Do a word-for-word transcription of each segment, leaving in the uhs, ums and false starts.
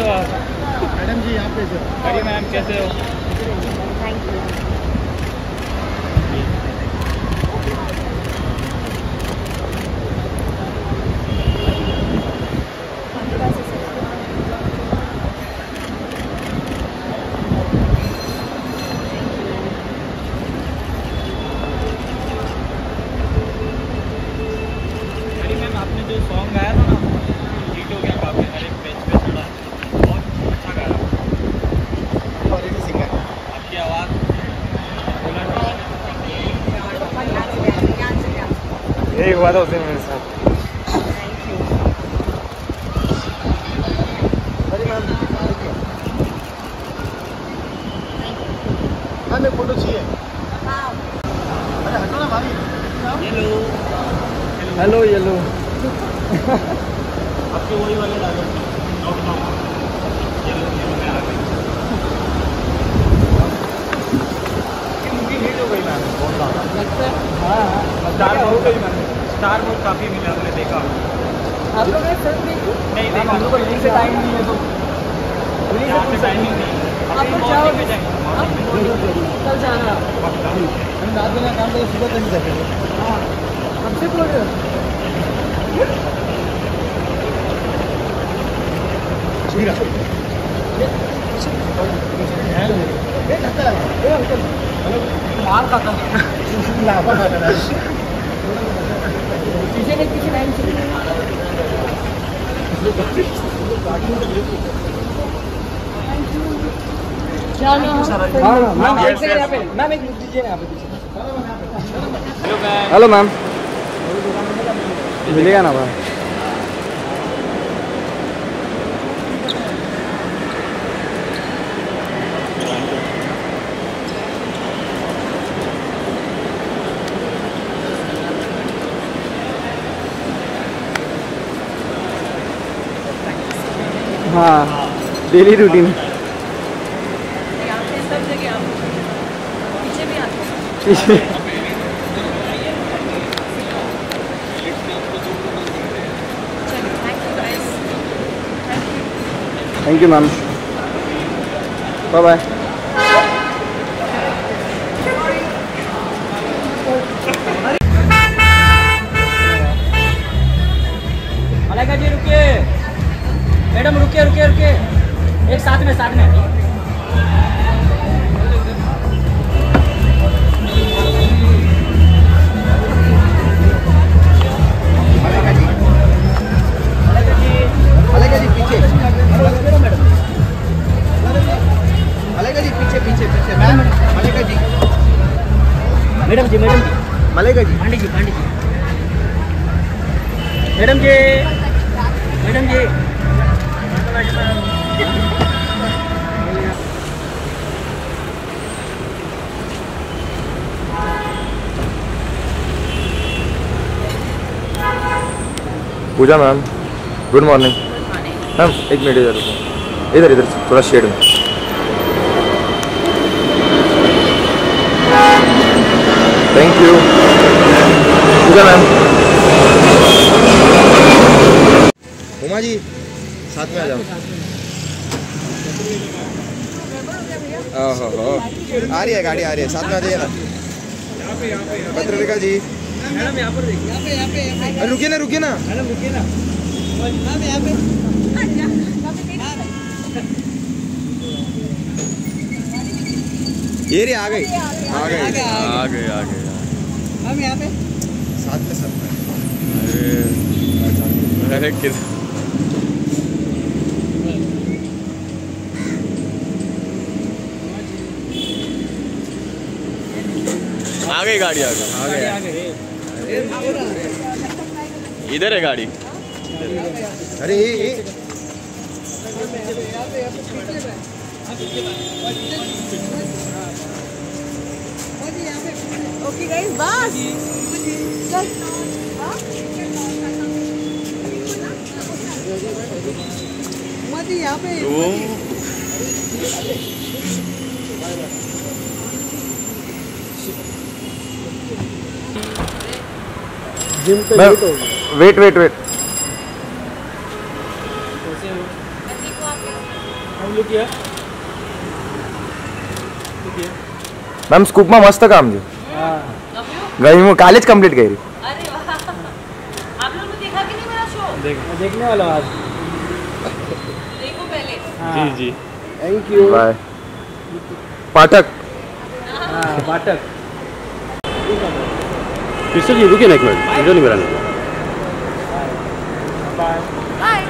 कैसे हो आप? मैडम जी आप कैसे हो? अरे मैम कैसे हो? Thank you. अरे मैम आपने जो सॉन्ग गाया था ना हिट हो गया काफी हमारे पेज पे चढ़ा, बहुत अच्छा गाया आपने, सिंगर आपकी आवाज़ यही हुआ था उसे मेरे साथ। हमें फोटो चाहिए। अरे हटो ना भाई। हेलो हेलो येलो आपके वही वाले डाले नॉट नॉट येलो येलो में आ गए। ये मूवी हिट हो गई मैम बहुत ज़्यादा लगता है। हाँ स्टार बहुत गई मैम, स्टार बहुत काफ़ी मिला हमने देखा। आप लोगों ने फिल्म देखी? नहीं देखा, हम लोग को इतनी से टाइम नहीं है तो यहाँ पे टाइम ही नहीं। आप लोग जाओ भी जाएंगे कल जाना। हम रात में काम करें सुबह तक जाएंगे। हाँ हमसे बोल रहे हो मार खाता लाफा खाता है चीज़ें नहीं किसी टाइम से हेलो मैम मिलेगा ना भाई? हाँ daily routine thank you ma'am, bye bye. Maleka ji रुके, मैडम रुके रुके रुके, एक साथ में साथ में madam ji, madam ji, Maleka ji, Pandi ji, Pandi ji, madam ji, madam ji, पूजा मैम, गुड मॉर्निंग मैम। एक मिनट इधर रुको, इधर इधर थोड़ा शेड में। Thank you Puja ma'am. Uma ji साथ में आ जाओ। ओहो आ रही है गाड़ी, आ रही है, साथ में आ जाइए ना। पत्रलेखा जी मैडम यहाँ पर देखिए, यहाँ पे यहाँ पे यहाँ पे रुकिए ना, रुकिए ना मैडम, रुकिए ना मैम यहाँ पे। ये रही आ गई आ गई आ गई आ गई हम यहाँ पे साथ में साथ में। अरे किस आ गई गाड़ी, आ गई आ गई, इधर है गाड़ी। अरे ये ओके गाइस बस मत यहाँ पे जिम पे वेट हो। वेट वेट वेट कैसे हो? Look here. Look here. Ma'am, scoop ma mast kaam jo. Gayi college complete gayi. अरे वाह. आप लोगों ने देखा कि नहीं मेरा शो? देखा. देखने वाला आज. देखो पहले. जी जी. Thank you. Bye. पाठक. हाँ पाठक. Krystle जी रुकिए ना एक मिनट. इधर नहीं मेरा नहीं. Bye. Bye.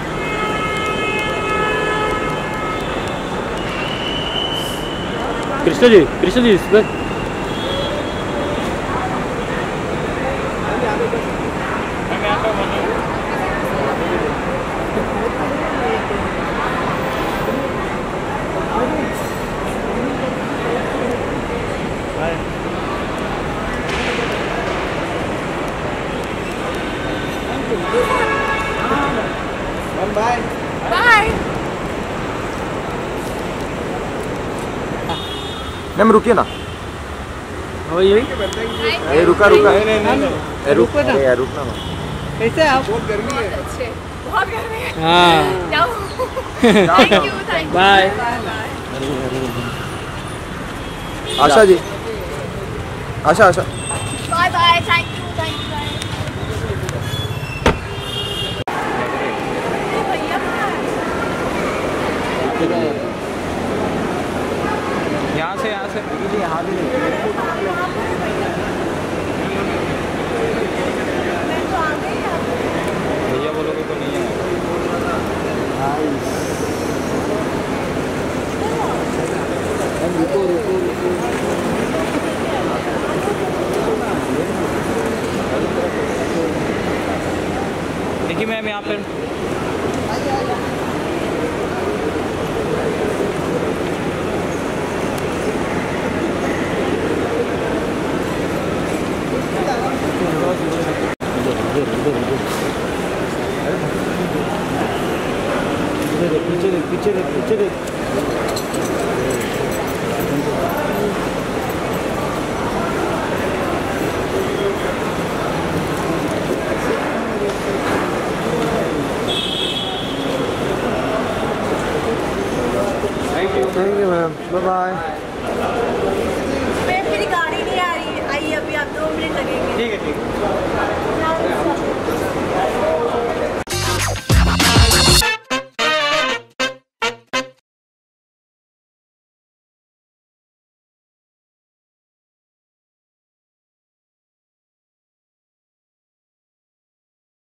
Krystle ji, Krystle ji, इसमें Bye. Bye. मैम रुकिए ना. और ये ये रुका रुका नहीं नहीं रुको ना यार रुकना मत. कैसे आप? बहुत गर्मी है. अच्छे बहुत गर्मी है. हां जाओ. Thank you thank you. Bye Asha ji. Asha Asha bye bye. Thank you thank you. यहाँ से यहाँ से यहाँ भी भैया बोलोगे तो नहीं है. देखिए मैम यहाँ पे पीछे देख पीछे देख. Thank you ma'am. Bye bye.